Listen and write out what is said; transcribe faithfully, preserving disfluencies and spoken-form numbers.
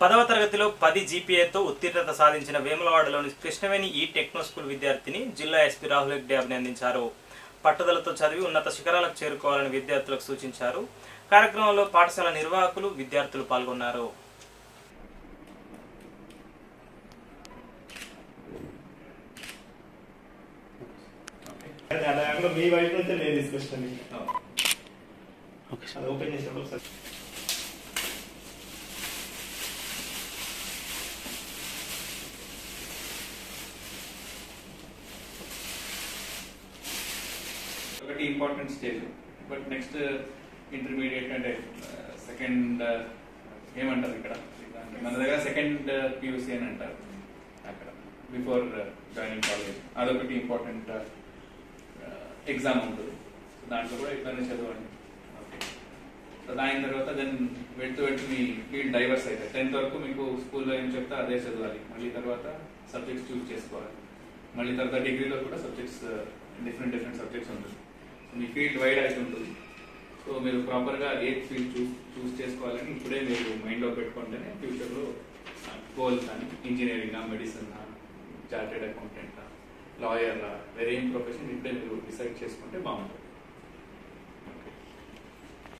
పదవ తరగతిలో పది జీపీఏతో ఉత్తీర్ణత సాధించిన వేములవాడలోని కృష్ణవేణి ఈ టెక్నో స్కూల్ విద్యార్థిని జిల్లా ఎస్పీ రాహుల్ రెడ్డి అభినందించారు. పట్టుదలతో చదివి ఉన్నత శిఖరాలకు చేరుకోవాలని విద్యార్థులకు సూచించారు. కార్యక్రమంలో పాఠశాల నిర్వాహకులు విద్యార్థులు పాల్గొన్నారు. Important stage, but next uh, intermediate and uh, second ఏమంటారు ఇక్కడ మన దగ్గర సెకండ్ పీయూసీ అని అంటారు అక్కడ బిఫోర్ జాయినింగ్ కాలేజ్ అదొకటి ఇంపార్టెంట్ ఎగ్జామ్ ఉంటుంది. సో దాంట్లో కూడా ఇట్లానే చదవండి. ఓకే, సో దాని తర్వాత దెన్ వెళ్తూ వెళ్తూ మీ ఫీల్డ్ డైవర్స్ అవుతాయి. టెన్త్ వరకు మీకు స్కూల్లో ఏం చెప్తా అదే చదవాలి, మళ్ళీ తర్వాత సబ్జెక్ట్స్ చూస్ చేసుకోవాలి, మళ్ళీ తర్వాత డిగ్రీలో కూడా సబ్జెక్ట్స్ డిఫరెంట్ డిఫరెంట్ సబ్జెక్ట్స్ ఉంటుంది. మీ ఫీల్డ్ వైడ్ అయితే ఉంటుంది. సో మీరు ప్రాపర్గా ఏ ఫీల్డ్ చూ చూస్ చేసుకోవాలని ఇప్పుడే మీరు మైండ్లో పెట్టుకుంటేనే ఫ్యూచర్లో గోల్స్ అని ఇంజనీరింగా, మెడిసిన్నా, చార్టెడ్ అకౌంటెంటా, లాయర్లా, వేరే ఏం ప్రొఫెషన్ ఇప్పుడే మీరు డిసైడ్ చేసుకుంటే బాగుంటుంది.